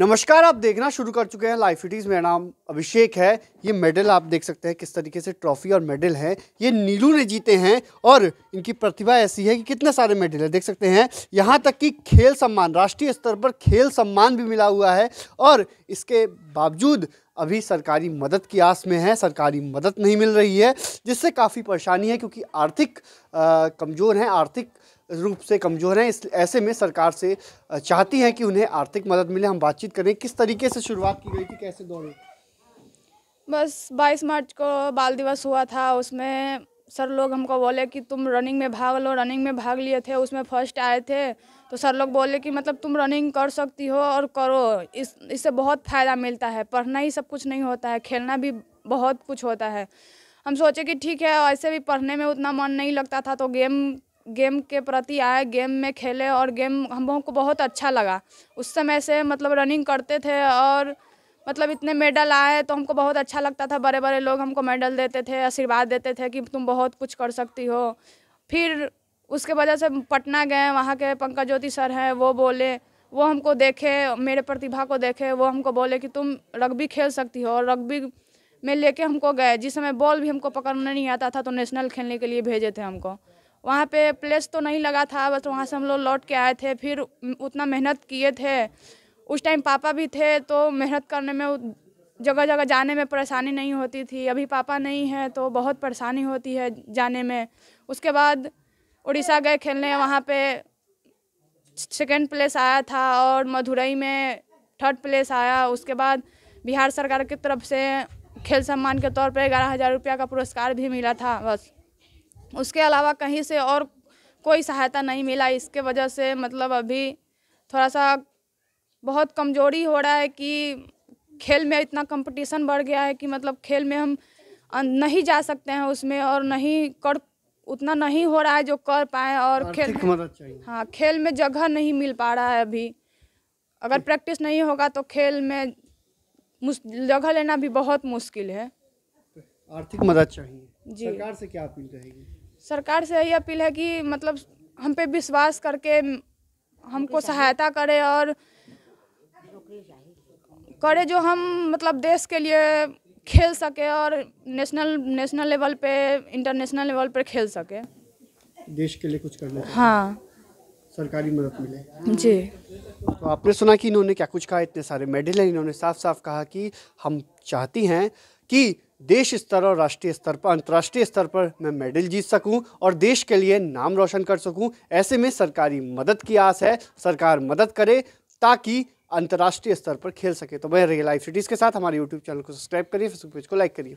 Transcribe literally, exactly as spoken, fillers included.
नमस्कार, आप देखना शुरू कर चुके हैं लाइव सिटीज। मेरा नाम अभिषेक है। ये मेडल आप देख सकते हैं किस तरीके से ट्रॉफी और मेडल हैं, ये नीलू ने जीते हैं और इनकी प्रतिभा ऐसी है कि कितने सारे मेडल है देख सकते हैं। यहाँ तक कि खेल सम्मान, राष्ट्रीय स्तर पर खेल सम्मान भी मिला हुआ है और इसके बावजूद अभी सरकारी मदद की आस में है। सरकारी मदद नहीं मिल रही है जिससे काफ़ी परेशानी है क्योंकि आर्थिक कमज़ोर हैं, आर्थिक रूप से कमज़ोर हैं। इस ऐसे में सरकार से चाहती है कि उन्हें आर्थिक मदद मिले। हम बातचीत करें किस तरीके से शुरुआत की गई थी, कैसे दौड़े। बस बाईस मार्च को बाल दिवस हुआ था, उसमें सर लोग हमको बोले कि तुम रनिंग में भाग लो। रनिंग में भाग लिए थे, उसमें फर्स्ट आए थे तो सर लोग बोले कि मतलब तुम रनिंग कर सकती हो और करो, इस इससे बहुत फ़ायदा मिलता है। पढ़ना ही सब कुछ नहीं होता है, खेलना भी बहुत कुछ होता है। हम सोचे कि ठीक है, ऐसे भी पढ़ने में उतना मन नहीं लगता था तो गेम गेम के प्रति आए, गेम में खेले और गेम हम को बहुत अच्छा लगा। उस समय से मतलब रनिंग करते थे और मतलब इतने मेडल आए तो हमको बहुत अच्छा लगता था। बड़े बड़े लोग हमको मेडल देते थे, आशीर्वाद देते थे कि तुम बहुत कुछ कर सकती हो। फिर उसके वजह से पटना गए, वहाँ के पंकज ज्योति सर हैं, वो बोले, वो हमको देखे, मेरे प्रतिभा को देखे, वो हमको बोले कि तुम रग्बी खेल सकती हो। और रग्बी में लेके हमको गए, जिस समय बॉल भी हमको पकड़ना नहीं आता था तो नेशनल खेलने के लिए भेजे थे हमको। वहाँ पे प्लेस तो नहीं लगा था, बस वहाँ से हम लोग लौट के आए थे। फिर उतना मेहनत किए थे, उस टाइम पापा भी थे तो मेहनत करने में, जगह जगह जाने में परेशानी नहीं होती थी। अभी पापा नहीं है तो बहुत परेशानी होती है जाने में। उसके बाद उड़ीसा गए खेलने, वहाँ पे सेकेंड प्लेस आया था और मदुरई में थर्ड प्लेस आया। उसके बाद बिहार सरकार की तरफ से खेल सम्मान के तौर पर ग्यारह हज़ार रुपया का पुरस्कार भी मिला था। बस उसके अलावा कहीं से और कोई सहायता नहीं मिला। इसके वजह से मतलब अभी थोड़ा सा बहुत कमज़ोरी हो रहा है कि खेल में इतना कंपटीशन बढ़ गया है कि मतलब खेल में हम नहीं जा सकते हैं उसमें और नहीं कर, उतना नहीं हो रहा है जो कर पाए। और खेल मदद चाहिए, हाँ, खेल में जगह नहीं मिल पा रहा है अभी। अगर प्रैक्टिस नहीं होगा तो खेल में जगह लेना भी बहुत मुश्किल है। आर्थिक मदद चाहिए जी। सरकार से क्या अपील रहेगी? सरकार से यही अपील है कि मतलब हम पे विश्वास करके हमको सहायता करे और करे जो हम मतलब देश के लिए खेल सके और नेशनल नेशनल लेवल पे, इंटरनेशनल लेवल पे खेल सके, देश के लिए कुछ करना। हाँ, सरकारी मदद मिले जी। तो आपने सुना कि इन्होंने क्या कुछ कहा, इतने सारे मेडल हैं। इन्होंने साफ साफ कहा कि हम चाहती हैं कि देश स्तर और राष्ट्रीय स्तर पर, अंतर्राष्ट्रीय स्तर पर मैं मेडल जीत सकूं और देश के लिए नाम रोशन कर सकूं। ऐसे में सरकारी मदद की आस है, सरकार मदद करे ताकि अंतर्राष्ट्रीय स्तर पर खेल सके। तो मैं लाइव सिटीज़ के साथ हमारे यूट्यूब चैनल को सब्सक्राइब करिए, फेसबुक पेज को लाइक करिए।